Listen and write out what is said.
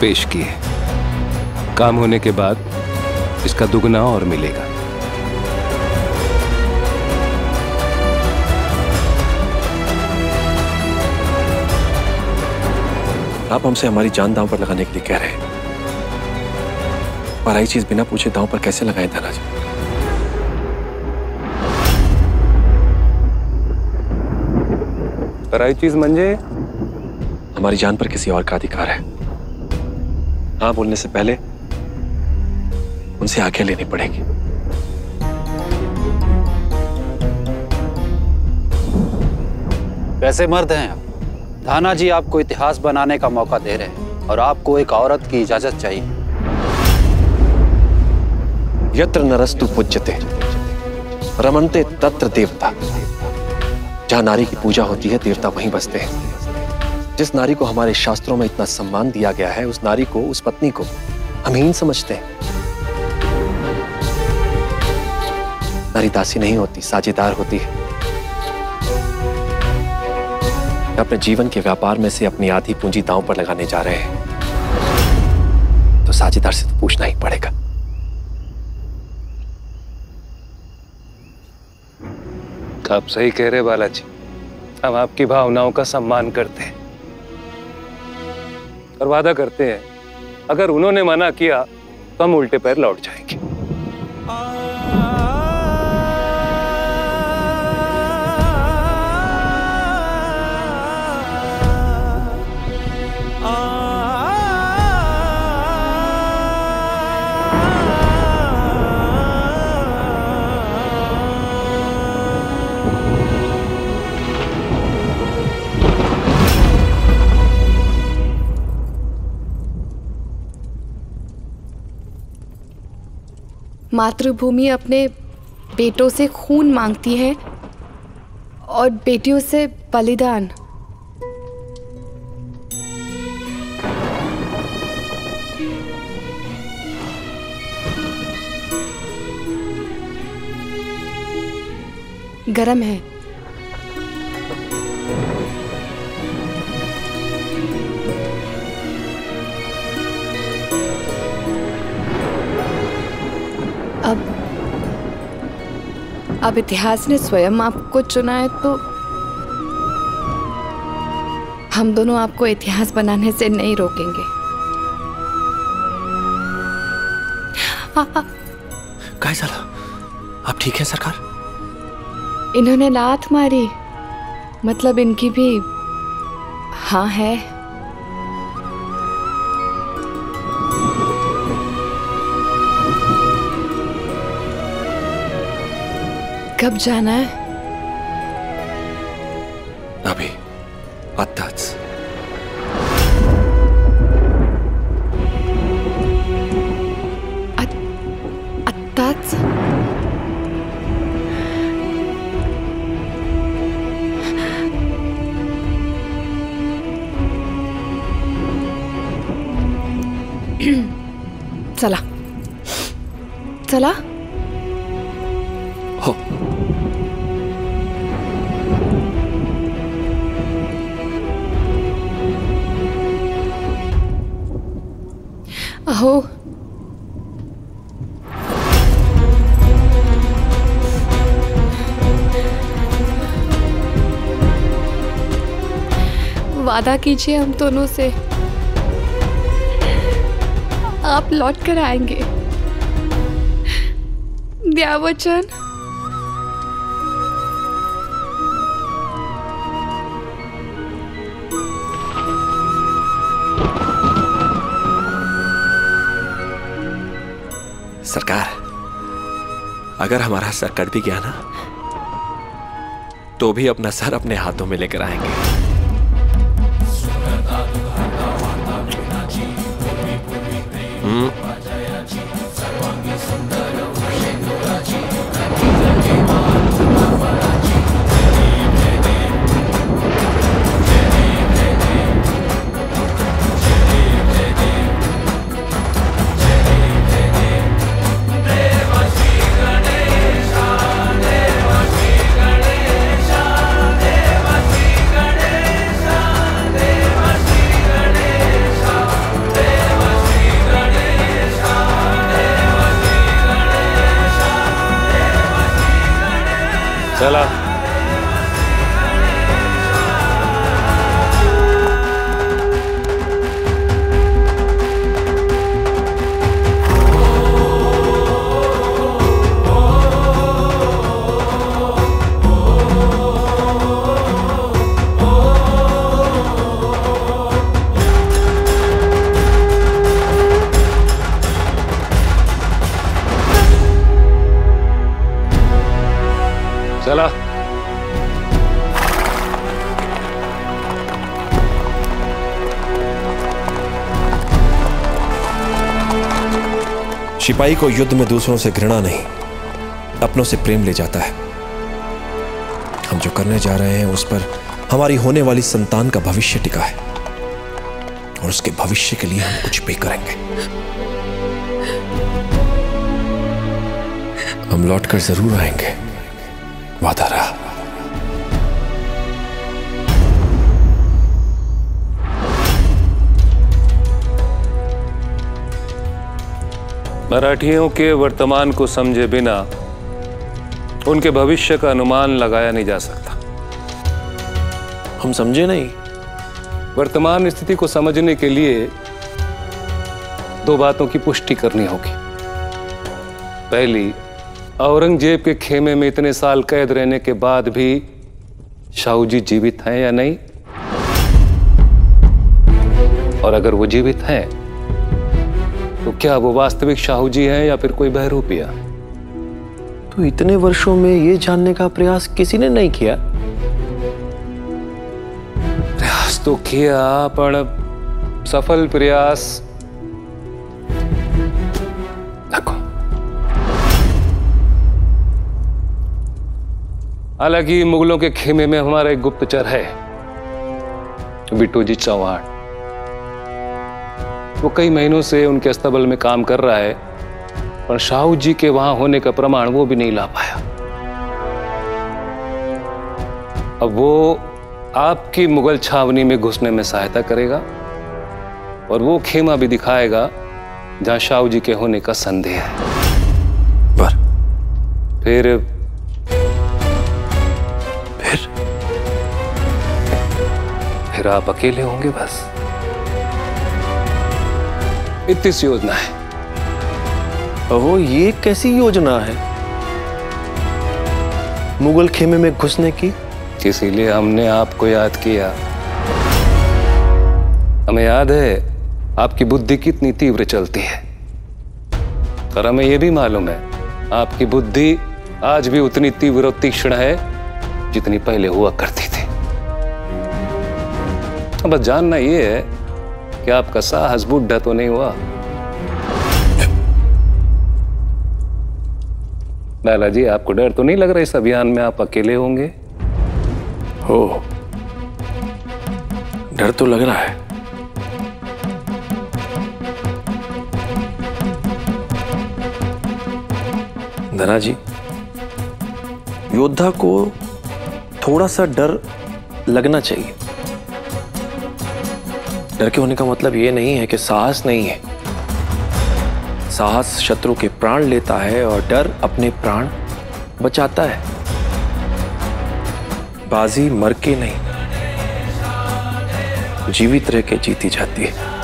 पेश की है। काम होने के बाद इसका दुगना और मिलेगा। आप हमसे हमारी जान दांव पर लगाने के लिए कह रहे हैं, पर आई चीज बिना पूछे दांव पर कैसे लगाएं धनाजी? पर आई चीज मंजे हमारी जान पर किसी और का अधिकार है। हाँ बोलने से पहले उनसे आंखें लेनी पड़ेगी। कैसे मर्द हैं आप? धाना जी आपको इतिहास बनाने का मौका दे रहे हैं और आपको एक औरत की इजाजत चाहिए। यत्र नरस्तु पूज्यते रमनते तत्र देवता। जहां नारी की पूजा होती है देवता वहीं बसते हैं। जिस नारी को हमारे शास्त्रों में इतना सम्मान दिया गया है उस नारी को, उस पत्नी को हम हीन समझते हैं। नारी दासी नहीं होती, साझेदार होती है। अपने जीवन के व्यापार में से अपनी आधी पूंजी दांव पर लगाने जा रहे हैं तो साझेदार से तो पूछना ही पड़ेगा। आप सही कह रहे बालाजी, हम आपकी भावनाओं का सम्मान करते हैं और वादा करते हैं अगर उन्होंने मना किया तो हम उल्टे पैर लौट जाएंगे। मातृभूमि अपने बेटों से खून मांगती है और बेटियों से बलिदान। गरम है। अब इतिहास ने स्वयं आपको चुना है तो हम दोनों आपको इतिहास बनाने से नहीं रोकेंगे। काय साला, आप ठीक हैं सरकार? इन्होंने लात मारी, मतलब इनकी भी हाँ है। कब जाना है? अभी अत्ताज। अत्ताज? चला चला हो। वादा कीजिए हम दोनों से आप लौट कर आएंगे। दिया वचन। सरकार, अगर हमारा सर कट भी गया ना तो भी अपना सर अपने हाथों में लेकर आएंगे। सिपाही को युद्ध में दूसरों से घृणा नहीं, अपनों से प्रेम ले जाता है। हम जो करने जा रहे हैं उस पर हमारी होने वाली संतान का भविष्य टिका है, और उसके भविष्य के लिए हम कुछ भी करेंगे। हम लौट कर जरूर आएंगे, वादा रहा। मराठियों के वर्तमान को समझे बिना उनके भविष्य का अनुमान लगाया नहीं जा सकता। हम समझे नहीं। वर्तमान स्थिति को समझने के लिए दो बातों की पुष्टि करनी होगी। पहली, औरंगजेब के खेमे में इतने साल कैद रहने के बाद भी शाहू जी जीवित हैं या नहीं, और अगर वो जीवित हैं तो क्या वो वास्तविक शाहू जी हैं या फिर कोई बहरूपिया? तो इतने वर्षों में ये जानने का प्रयास किसी ने नहीं किया। प्रयास तो किया पर सफल प्रयास देखो। हालांकि मुगलों के खेमे में हमारा एक गुप्तचर है, बिटोजी चौहान। वो कई महीनों से उनके अस्तबल में काम कर रहा है, पर शाहू जी के वहां होने का प्रमाण वो भी नहीं ला पाया। अब वो आपकी मुगल छावनी में घुसने में सहायता करेगा और वो खेमा भी दिखाएगा जहां शाहू जी के होने का संदेह है। पर फिर आप अकेले होंगे। बस इतनी सी योजना है। वो ये कैसी योजना है मुगल खेमे में घुसने की? इसीलिए हमने आपको याद किया। हमें याद है आपकी बुद्धि कितनी तीव्र चलती है, और हमें यह भी मालूम है आपकी बुद्धि आज भी उतनी तीव्र और तीक्ष्ण है जितनी पहले हुआ करती थी। बस जानना यह है कि आपका साहस बुढ़ा तो नहीं हुआ। बालाजी, आपको डर तो नहीं लग रहा इस अभियान में आप अकेले होंगे? हो, डर तो लग रहा है। धना जी, योद्धा को थोड़ा सा डर लगना चाहिए। डर के होने का मतलब ये नहीं है कि साहस नहीं है। साहस शत्रु के प्राण लेता है और डर अपने प्राण बचाता है। बाजी मर के नहीं, जीवित रह के जीती जाती है।